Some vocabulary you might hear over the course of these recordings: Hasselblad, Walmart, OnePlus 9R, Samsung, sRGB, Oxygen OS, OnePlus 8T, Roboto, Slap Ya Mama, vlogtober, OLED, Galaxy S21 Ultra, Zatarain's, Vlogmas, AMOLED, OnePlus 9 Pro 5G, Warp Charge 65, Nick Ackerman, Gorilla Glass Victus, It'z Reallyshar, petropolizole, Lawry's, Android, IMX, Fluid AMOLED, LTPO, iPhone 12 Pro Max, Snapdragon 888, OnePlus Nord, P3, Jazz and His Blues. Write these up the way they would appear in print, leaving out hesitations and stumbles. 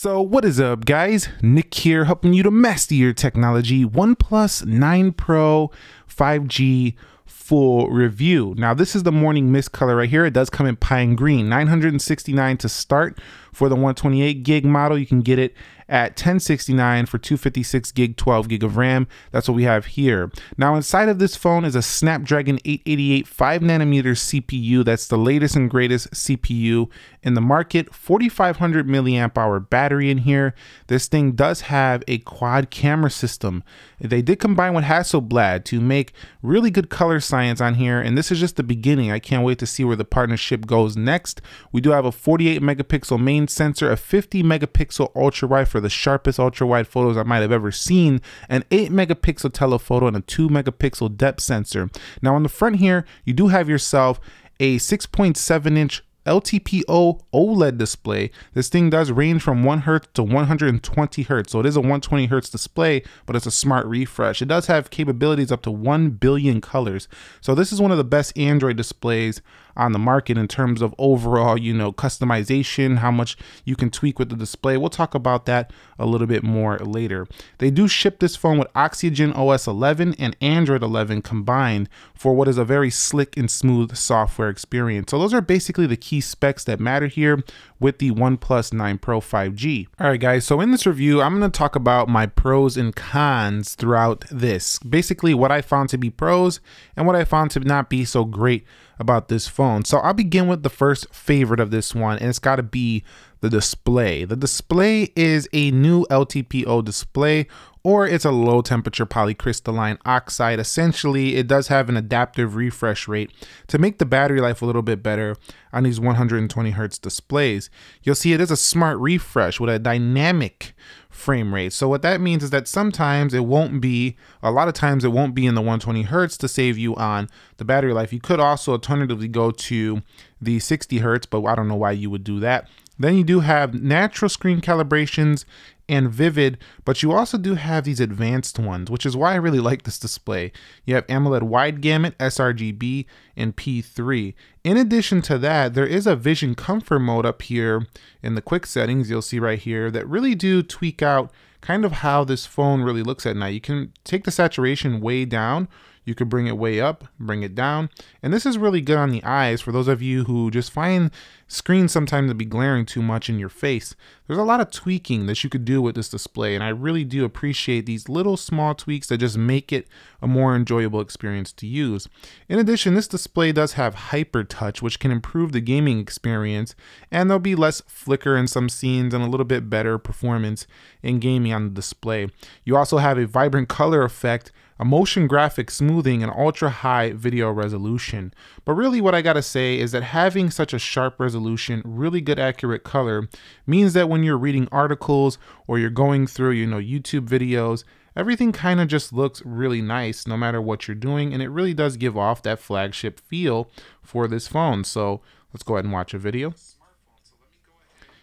So what is up, guys? Nick here, helping you to master your technology. OnePlus 9 Pro 5G full review. Now this is the Morning Mist color right here. It does come in pine green. $969 to start for the 128 gig model. You can get it at $1069 for 256 gig, 12 gig of RAM. That's what we have here. Now inside of this phone is a Snapdragon 888 5nm CPU. That's the latest and greatest CPU in the market. 4,500 milliamp hour battery in here. This thing does have a quad camera system. They did combine with Hasselblad to make really good color science on here. And this is just the beginning. I can't wait to see where the partnership goes next. We do have a 48 megapixel main sensor, a 50 megapixel ultra wide for the sharpest ultra wide photos I might have ever seen, an 8 megapixel telephoto, and a 2 megapixel depth sensor. Now on the front here, you do have yourself a 6.7 inch LTPO OLED display. This thing does range from 1 hertz to 120 hertz. So it is a 120 hertz display, but it's a smart refresh. It does have capabilities up to 1 billion colors. So this is one of the best Android displays on the market in terms of overall, customization, how much you can tweak with the display. We'll talk about that a little bit more later. They do ship this phone with Oxygen OS 11 and Android 11 combined for what is a very slick and smooth software experience. So those are basically the key specs that matter here with the OnePlus 9 Pro 5G. All right, guys, so in this review, I'm gonna talk about my pros and cons throughout this. Basically what I found to be pros and what I found to not be so great about this phone. So I'll begin with the first favorite of this one, and it's gotta be the display. The display is a new LTPO display, or it's a low temperature polycrystalline oxide. Essentially, it does have an adaptive refresh rate to make the battery life a little bit better on these 120 hertz displays. You'll see it is a smart refresh with a dynamic frame rate. So what that means is that sometimes it won't be, a lot of times it won't be in the 120 hertz to save you on the battery life. You could also alternatively go to the 60 hertz, but I don't know why you would do that. Then you do have natural screen calibrations and vivid, but you also do have these advanced ones, which is why I really like this display. You have AMOLED wide gamut, sRGB, and P3. In addition to that, there is a vision comfort mode up here in the quick settings you'll see right here that really do tweak out kind of how this phone really looks at night. You can take the saturation way down, you could bring it way up, bring it down. And this is really good on the eyes for those of you who just find screens sometimes to be glaring too much in your face. There's a lot of tweaking that you could do with this display, and I really do appreciate these little small tweaks that just make it a more enjoyable experience to use. In addition, this display does have hyper touch, which can improve the gaming experience, and there'll be less flicker in some scenes and a little bit better performance in gaming on the display. You also have a vibrant color effect, a motion graphic smoothing, and ultra high video resolution. But really what I gotta say is that having such a sharp resolution, really good accurate color, means that when you're reading articles or you're going through YouTube videos, everything kind of just looks really nice no matter what you're doing, and it really does give off that flagship feel for this phone. So let's go ahead and watch a video.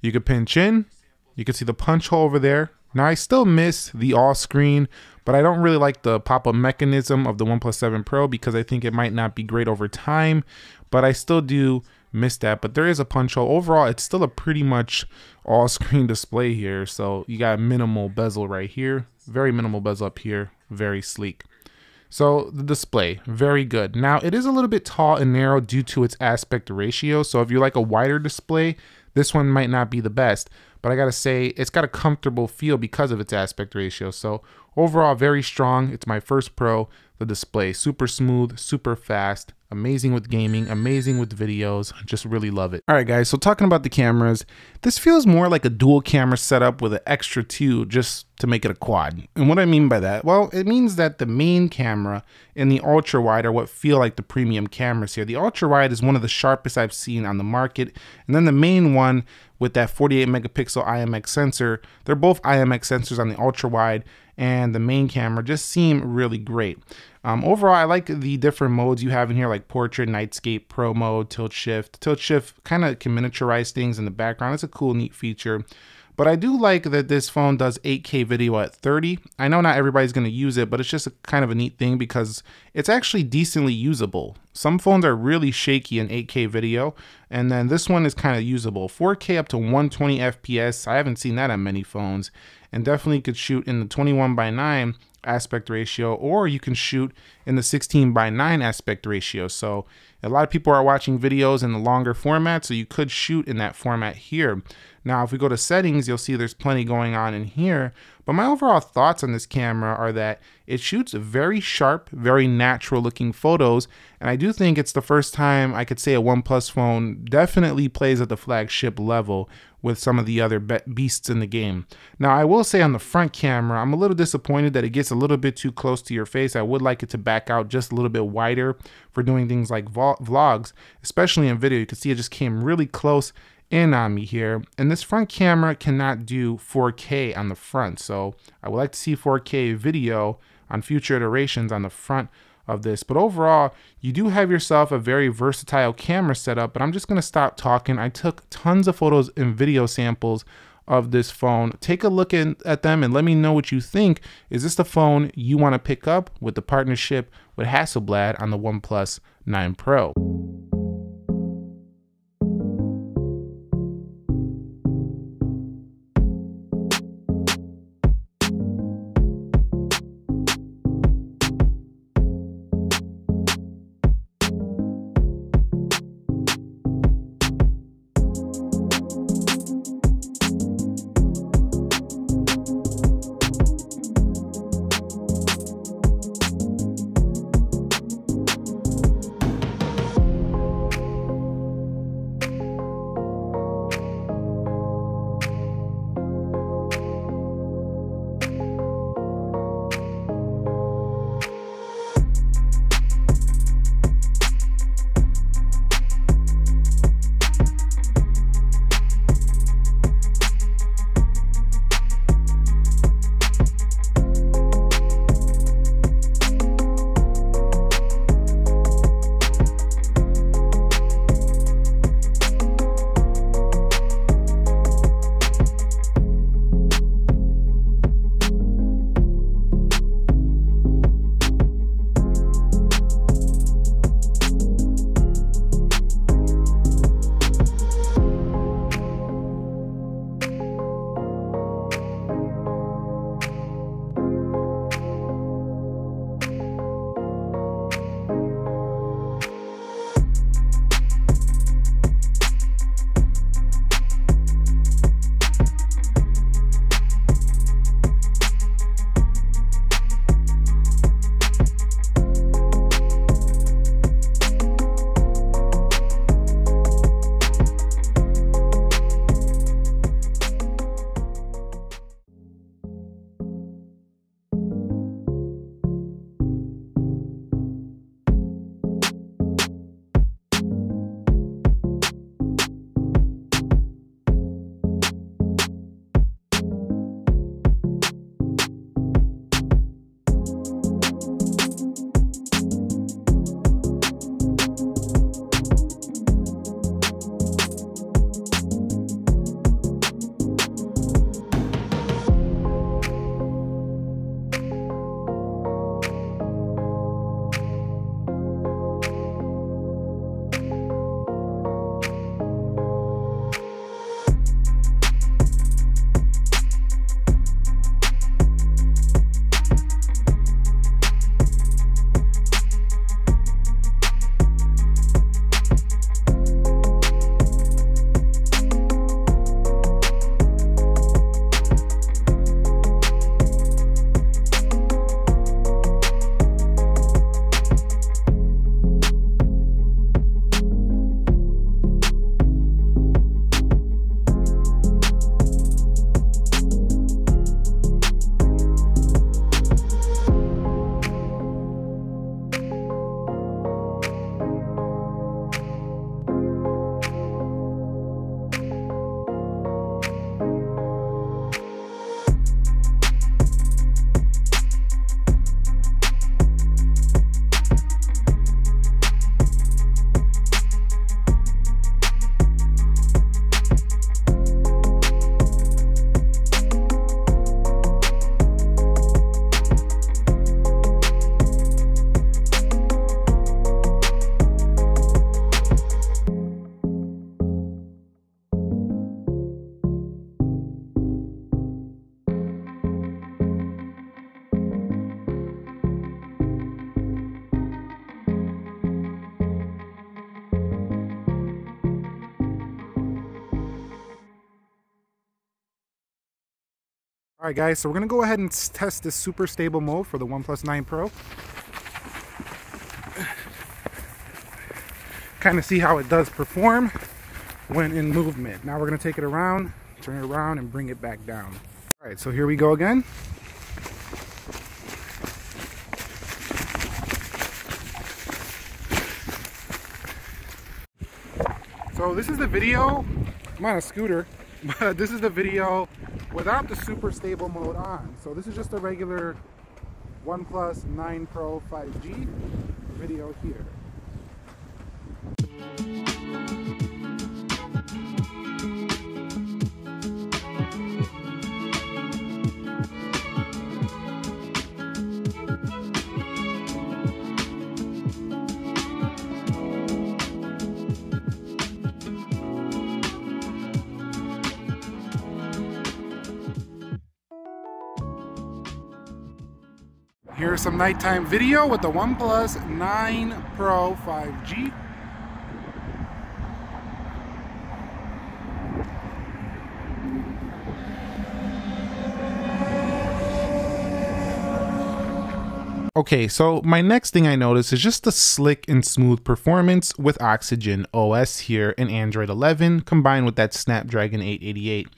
You could pinch in, you can see the punch hole over there. Now I still miss the all screen, but I don't really like the pop-up mechanism of the OnePlus 7 Pro because I think it might not be great over time, but I still do miss that. But there is a punch hole. Overall, it's still a pretty much all screen display here. So you got minimal bezel right here, very minimal bezel up here, very sleek. So the display, very good. Now it is a little bit tall and narrow due to its aspect ratio. So if you like a wider display, this one might not be the best, but I gotta say it's got a comfortable feel because of its aspect ratio. So overall, very strong. It's my first pro, the display. Super smooth, super fast, amazing with gaming, amazing with videos. Just really love it. All right, guys, so talking about the cameras, this feels more like a dual camera setup with an extra two just to make it a quad. And what I mean by that, well, it means that the main camera and the ultra wide are what feel like the premium cameras here. The ultra wide is one of the sharpest I've seen on the market. And then the main one with that 48 megapixel IMX sensor, they're both IMX sensors on the ultra wide and the main camera just seem really great. Overall, I like the different modes you have in here, like portrait, nightscape, pro mode, tilt shift. Tilt shift kind of can miniaturize things in the background. It's a cool, neat feature. But I do like that this phone does 8K video at 30. I know not everybody's going to use it, but it's just a kind of a neat thing because it's actually decently usable. Some phones are really shaky in 8K video, and then this one is kind of usable. 4K up to 120 FPS, I haven't seen that on many phones, and definitely could shoot in the 21:9 aspect ratio, or you can shoot in the 16:9 aspect ratio. So a lot of people are watching videos in the longer format, so you could shoot in that format here. Now, if we go to settings, you'll see there's plenty going on in here, but my overall thoughts on this camera are that it shoots very sharp, very natural looking photos, and I do think it's the first time I could say a OnePlus phone definitely plays at the flagship level with some of the other beasts in the game. Now, I will say on the front camera, I'm a little disappointed that it gets a little bit too close to your face. I would like it to back out just a little bit wider for doing things like vlogs, especially in video. You can see it just came really close in on me here, and this front camera cannot do 4K on the front, so I would like to see 4K video on future iterations on the front of this. But overall, you do have yourself a very versatile camera setup, but I'm just going to stop talking. I took tons of photos and video samples of this phone. Take a look at them and let me know what you think. Is this the phone you want to pick up with the partnership with Hasselblad on the OnePlus 9 Pro? All right, guys, so we're going to go ahead and test this super stable mode for the OnePlus 9 Pro. Kind of see how it does perform when in movement. Now we're going to take it around, turn it around, and bring it back down. All right, so here we go again. So this is the video. I'm on a scooter, but this is the video without the super stable mode on. So this is just a regular OnePlus 9 Pro 5G video here. Here's some nighttime video with the OnePlus 9 Pro 5G. Okay, so my next thing I noticed is just the slick and smooth performance with Oxygen OS here in Android 11 combined with that Snapdragon 888.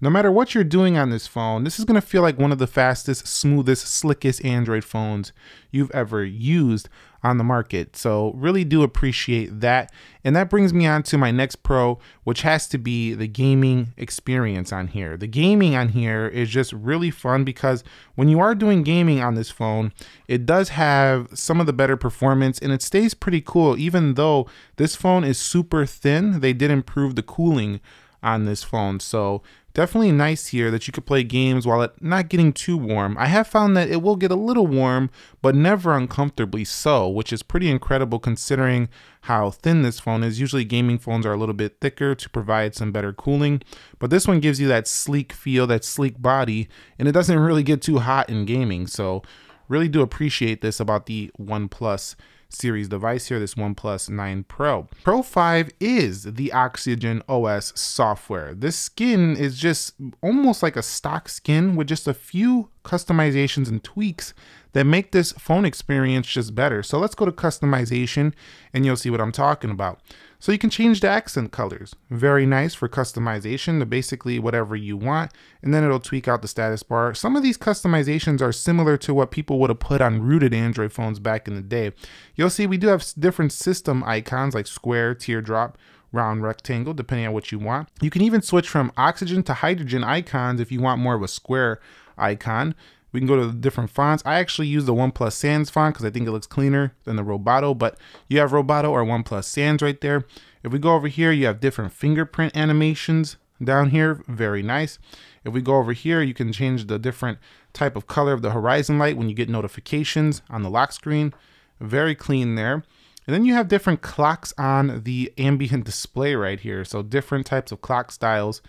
No matter what you're doing on this phone, this is going to feel like one of the fastest, smoothest, slickest Android phones you've ever used on the market. So really do appreciate that. And that brings me on to my next pro, which has to be the gaming experience on here. The gaming on here is just really fun because when you are doing gaming on this phone, it does have some of the better performance and it stays pretty cool. Even though this phone is super thin, they did improve the cooling on this phone. So definitely nice here that you could play games while it not getting too warm. I have found that it will get a little warm, but never uncomfortably so, which is pretty incredible considering how thin this phone is. Usually gaming phones are a little bit thicker to provide some better cooling, but this one gives you that sleek feel, that sleek body, and it doesn't really get too hot in gaming. So really do appreciate this about the OnePlus series device here, this OnePlus 9 Pro. Pro 5 is the Oxygen OS software. This skin is just almost like a stock skin with just a few customizations and tweaks that make this phone experience just better. So let's go to customization and you'll see what I'm talking about. So you can change the accent colors. Very nice for customization to basically whatever you want. And then it'll tweak out the status bar. Some of these customizations are similar to what people would have put on rooted Android phones back in the day. You'll see we do have different system icons like square, teardrop, round, rectangle, depending on what you want. You can even switch from oxygen to hydrogen icons if you want more of a square icon. We can go to the different fonts. I actually use the OnePlus Sans font because I think it looks cleaner than the Roboto, but you have Roboto or OnePlus Sans right there. If we go over here, you have different fingerprint animations down here. Very nice. If we go over here, you can change the different type of color of the horizon light when you get notifications on the lock screen. Very clean there. And then you have different clocks on the ambient display right here. So different types of clock styles.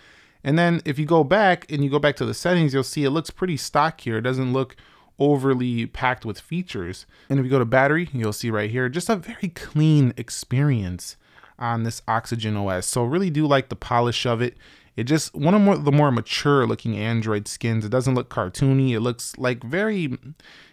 And then if you go back and you go back to the settings, you'll see it looks pretty stock here. It doesn't look overly packed with features. And if you go to battery, you'll see right here, just a very clean experience on this Oxygen OS. So really do like the polish of it. It just one of the more mature looking Android skins. It doesn't look cartoony. It looks like it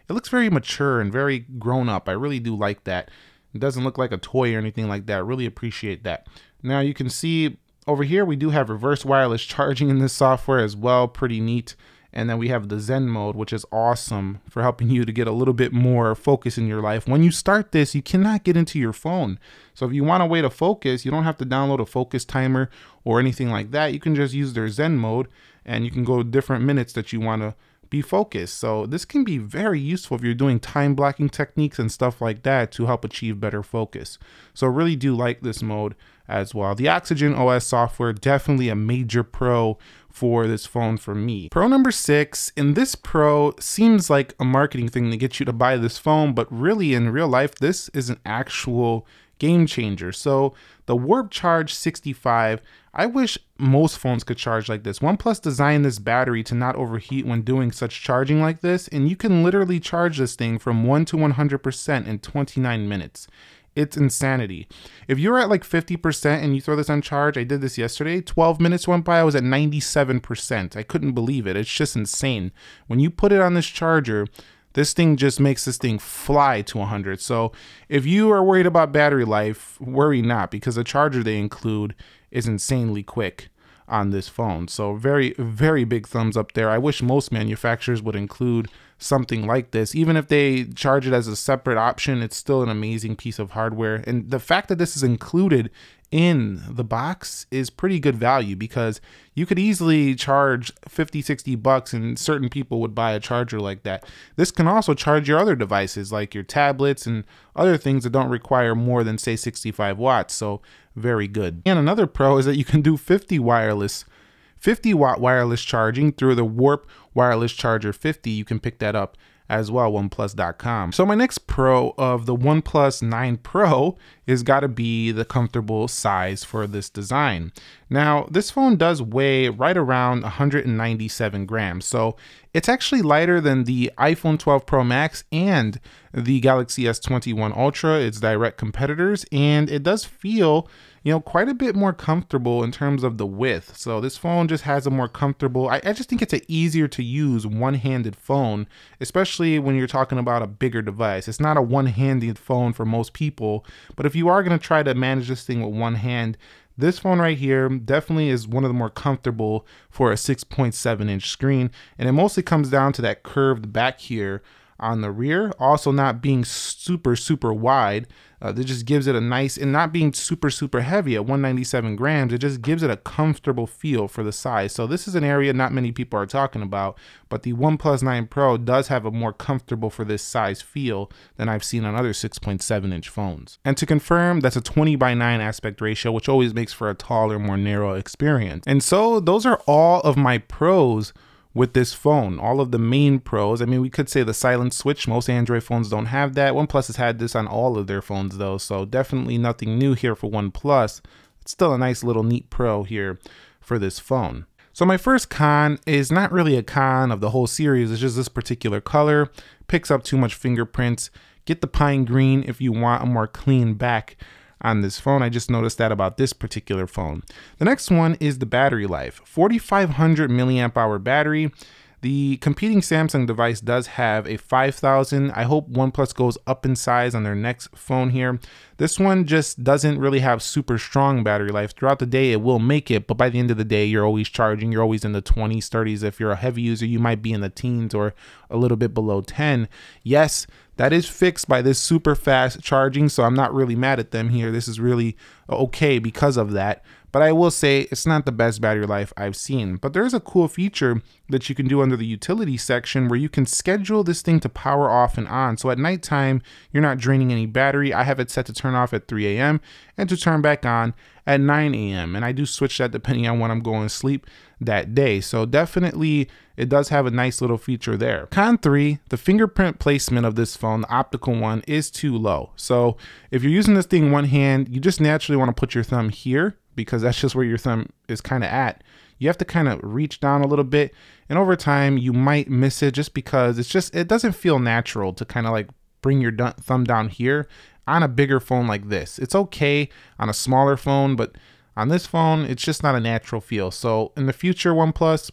looks very mature and very grown up. I really do like that. It doesn't look like a toy or anything like that. Really appreciate that. Now you can see over here, we do have reverse wireless charging in this software as well, pretty neat. And then we have the Zen mode, which is awesome for helping you to get a little bit more focus in your life. When you start this, you cannot get into your phone. So if you want a way to focus, you don't have to download a focus timer or anything like that. You can just use their Zen mode and you can go different minutes that you want to be focused. So this can be very useful if you're doing time blocking techniques and stuff like that to help achieve better focus. So really do like this mode as well. The Oxygen OS software, definitely a major pro for this phone for me. Pro number 6, and this pro seems like a marketing thing to get you to buy this phone, but really in real life, this is an actual game changer. So the Warp Charge 65, I wish most phones could charge like this. OnePlus designed this battery to not overheat when doing such charging like this, and you can literally charge this thing from 1 to 100% in 29 minutes. It's insanity. If you're at like 50% and you throw this on charge, I did this yesterday, 12 minutes went by, I was at 97%. I couldn't believe it. It's just insane. When you put it on this charger, this thing just makes this thing fly to 100. So if you are worried about battery life, worry not, because the charger they include is insanely quick on this phone. So very, very big thumbs up there. I wish most manufacturers would include something like this. Even if they charge it as a separate option, it's still an amazing piece of hardware. And the fact that this is included in the box is pretty good value, because you could easily charge 50-60 bucks and certain people would buy a charger like that. This can also charge your other devices like your tablets and other things that don't require more than say 65 watts, so very good. And another pro is that you can do 50 watt wireless charging through the Warp Wireless Charger 50. You can pick that up as well, oneplus.com. So my next pro of the OnePlus 9 Pro is gotta be the comfortable size for this design. Now, this phone does weigh right around 197 grams, so it's actually lighter than the iPhone 12 Pro Max and the Galaxy S21 Ultra, its direct competitors, and it does feel, you know, quite a bit more comfortable in terms of the width. So this phone just has a more comfortable, I just think it's an easier to use one-handed phone, especially when you're talking about a bigger device. It's not a one-handed phone for most people, but if you are gonna try to manage this thing with one hand, this phone right here definitely is one of the more comfortable for a 6.7 inch screen. And it mostly comes down to that curved back here on the rear, also not being super wide. That just gives it a nice, and not being super heavy at 197 grams, it just gives it a comfortable feel for the size. So this is an area not many people are talking about, but the OnePlus 9 Pro does have a more comfortable for this size feel than I've seen on other 6.7 inch phones. And to confirm, that's a 20:9 aspect ratio, which always makes for a taller, more narrow experience. And so those are all of my pros with this phone, all of the main pros. I mean, we could say the silent switch. Most Android phones don't have that. OnePlus has had this on all of their phones though, so definitely nothing new here for OnePlus. It's still a nice little neat pro here for this phone. So my first con is not really a con of the whole series, it's just this particular color. Picks up too much fingerprints. Get the pine green if you want a more clean back on this phone. I just noticed that about this particular phone. The next one is the battery life. 4,500 milliamp hour battery. The competing Samsung device does have a 5,000. I hope OnePlus goes up in size on their next phone here. This one just doesn't really have super strong battery life. Throughout the day, it will make it, but by the end of the day, you're always charging. You're always in the 20s, 30s. If you're a heavy user, you might be in the teens or a little bit below 10. Yes, that is fixed by this super fast charging, so I'm not really mad at them here. This is really okay because of that. But I will say it's not the best battery life I've seen. But there is a cool feature that you can do under the utility section where you can schedule this thing to power off and on. So at nighttime, you're not draining any battery. I have it set to turn off at 3 a.m. and to turn back on at 9 a.m. And I do switch that depending on when I'm going to sleep that day. So definitely it does have a nice little feature there. Con 3, the fingerprint placement of this phone, the optical one, is too low. So if you're using this thing one hand, you just naturally want to put your thumb here because that's just where your thumb is kind of at. You have to kind of reach down a little bit, and over time you might miss it just because it's just, it doesn't feel natural to kind of like bring your thumb down here on a bigger phone like this. It's okay on a smaller phone, but on this phone, it's just not a natural feel. So in the future, OnePlus,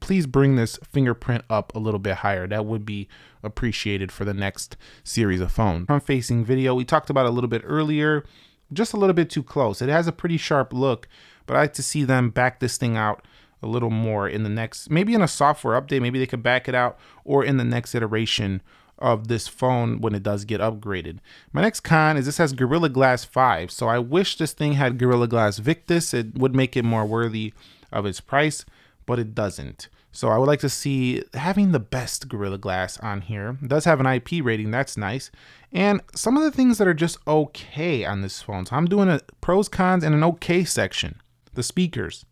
please bring this fingerprint up a little bit higher. That would be appreciated for the next series of phones. Front facing video, we talked about a little bit earlier, just a little bit too close. It has a pretty sharp look, but I like to see them back this thing out a little more in the next, maybe in a software update, maybe they could back it out, or in the next iteration of this phone when it does get upgraded. My next con is this has Gorilla Glass 5. So I wish this thing had Gorilla Glass Victus. It would make it more worthy of its price, but it doesn't. So I would like to see having the best Gorilla Glass on here. It does have an IP rating, that's nice. And some of the things that are just okay on this phone. So I'm doing a pros, cons, and an okay section. The speakers.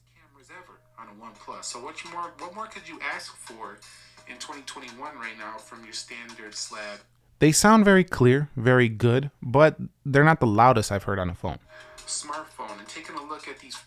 Best cameras ever on a OnePlus. So what more could you ask for in 2021 right now from your standard slab? They sound very clear, very good, but they're not the loudest I've heard on a phone. Smartphone, and taking a look at these.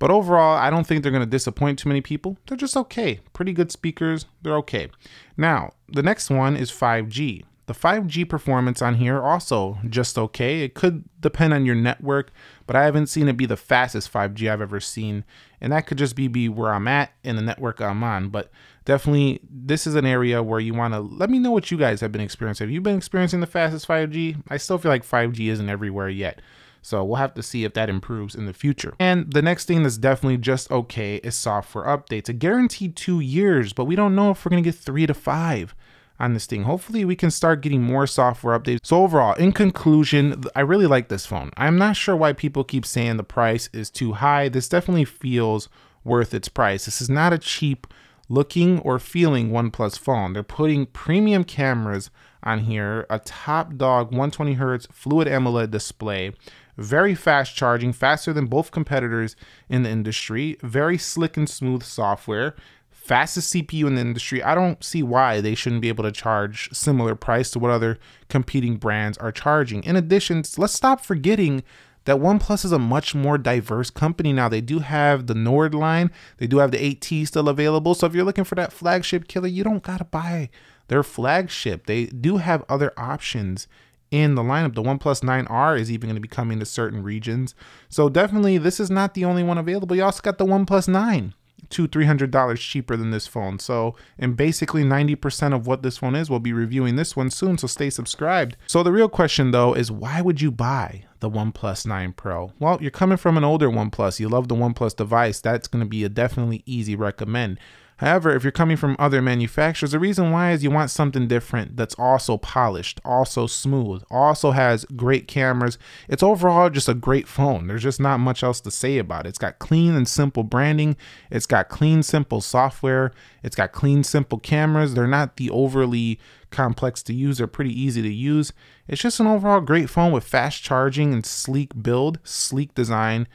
But overall, I don't think they're going to disappoint too many people. They're just okay. Pretty good speakers. They're okay. Now, the next one is 5G. The 5G performance on here also just okay. It could depend on your network, but I haven't seen it be the fastest 5G I've ever seen. And that could just be where I'm at and the network I'm on. But definitely this is an area where you want to let me know what you guys have been experiencing. Have you been experiencing the fastest 5G? I still feel like 5G isn't everywhere yet. So we'll have to see if that improves in the future. And the next thing that's definitely just okay is software updates. A guaranteed 2 years, but we don't know if we're going to get 3 to 5 on this thing. Hopefully we can start getting more software updates. So overall, in conclusion, I really like this phone. I'm not sure why people keep saying the price is too high. This definitely feels worth its price. This is not a cheap looking or feeling OnePlus phone. They're putting premium cameras on here, a top dog 120Hz Fluid AMOLED display, very fast charging, faster than both competitors in the industry, very slick and smooth software, fastest CPU in the industry. I don't see why they shouldn't be able to charge similar price to what other competing brands are charging. In addition, let's stop forgetting that OnePlus is a much more diverse company now. They do have the Nord line. They do have the 8T still available. So if you're looking for that flagship killer, you don't gotta buy their flagship. They do have other options in the lineup. The OnePlus 9R is even going to be coming to certain regions. So definitely this is not the only one available. You also got the OnePlus 9, $200-300 cheaper than this phone. So, and basically 90% of what this phone is, we'll be reviewing this one soon. So stay subscribed. So the real question though is, why would you buy the OnePlus 9 Pro? Well, you're coming from an older OnePlus. You love the OnePlus device. That's going to be a definitely easy recommend. However, if you're coming from other manufacturers, the reason why is you want something different that's also polished, also smooth, also has great cameras. It's overall just a great phone. There's just not much else to say about it. It's got clean and simple branding. It's got clean, simple software. It's got clean, simple cameras. They're not the overly complex to use. They're pretty easy to use. It's just an overall great phone with fast charging and sleek build, sleek design.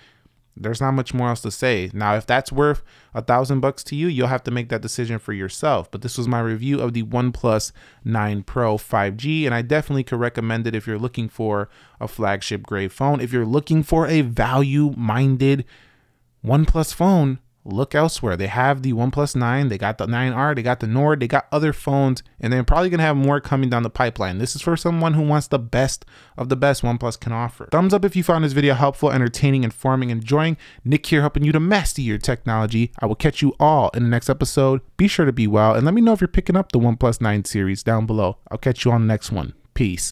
There's not much more else to say. Now, if that's worth $1,000 to you, you'll have to make that decision for yourself. But this was my review of the OnePlus 9 Pro 5G, and I definitely could recommend it if you're looking for a flagship grade phone. If you're looking for a value-minded OnePlus phone, look elsewhere. They have the OnePlus 9, they got the 9R, they got the Nord, they got other phones, and they're probably going to have more coming down the pipeline. This is for someone who wants the best of the best OnePlus can offer. Thumbs up if you found this video helpful, entertaining, informing, enjoying. Nick here helping you to master your technology. I will catch you all in the next episode. Be sure to be well, and let me know if you're picking up the OnePlus 9 series down below. I'll catch you on the next one. Peace.